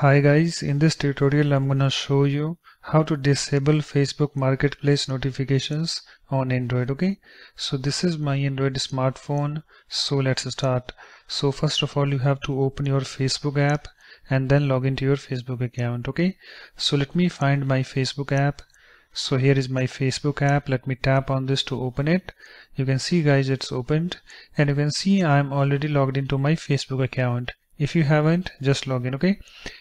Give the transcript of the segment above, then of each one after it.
Hi guys, in this tutorial I'm gonna show you how to disable Facebook Marketplace notifications on Android. Okay, so this is my Android smartphone, so let's start. So first of all, you have to open your Facebook app and then log into your Facebook account. Okay, so let me find my Facebook app. So here is my Facebook app. Let me tap on this to open it. You can see guys, it's opened, and you can see I'm already logged into my Facebook account. If you haven't, just log in, okay?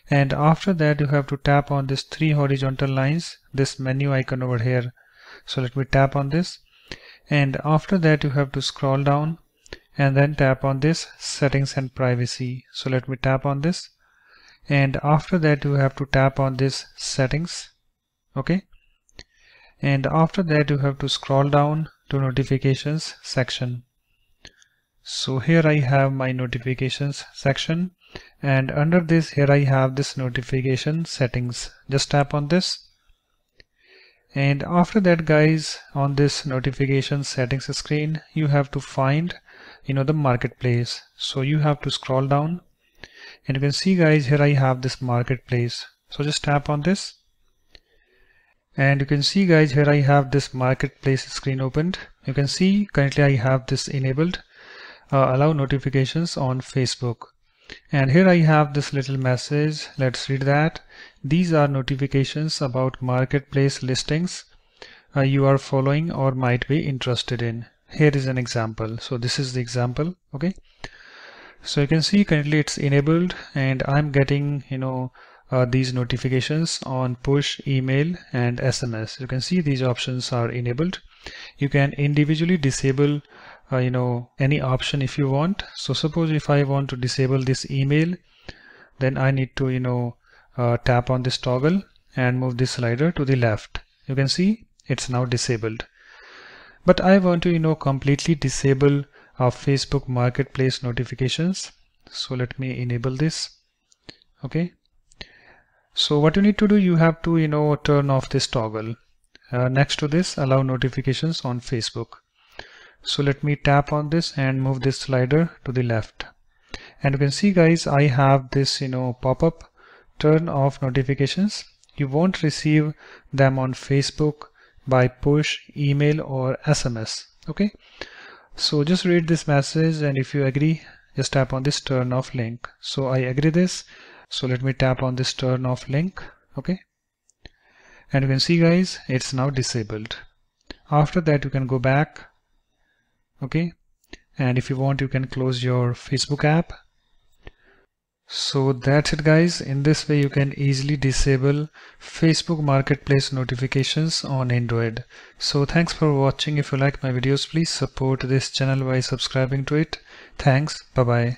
And after that, you have to tap on this three horizontal lines, this menu icon over here. So let me tap on this. And after that, you have to scroll down and then tap on this settings and privacy. So let me tap on this. And after that, you have to tap on this settings, okay? And after that, you have to scroll down to notifications section. So here I have my notifications section, and under this, here I have this notification settings. Just tap on this. And after that guys, on this notification settings screen, you have to find, the marketplace. So you have to scroll down and you can see guys, here I have this marketplace. So just tap on this. And you can see guys, here I have this marketplace screen opened. You can see currently I have this enabled. Allow notifications on Facebook, and here I have this little message. Let's read that. These are notifications about marketplace listings you are following or might be interested in. Here is an example. So this is the example, okay? So you can see currently it's enabled, and I'm getting these notifications on push, email and SMS. You can see these options are enabled. You can individually disable any option if you want. So suppose if I want to disable this email, then I need to tap on this toggle and move this slider to the left. You can see it's now disabled. But I want to completely disable our Facebook Marketplace notifications. So let me enable this. Okay, so what you need to do, you have to turn off this toggle next to this allow notifications on Facebook. So let me tap on this and move this slider to the left. And you can see guys, I have this pop-up, turn off notifications. You won't receive them on Facebook by push, email or SMS. Okay, so just read this message, and if you agree, just tap on this turn off link. So I agree this. So let me tap on this turn off link. Okay, and you can see guys, it's now disabled. After that, you can go back. Okay, and if you want, you can close your Facebook app. So that's it guys. In this way, you can easily disable Facebook Marketplace notifications on Android. So thanks for watching. If you like my videos, please support this channel by subscribing to it. Thanks. Bye bye.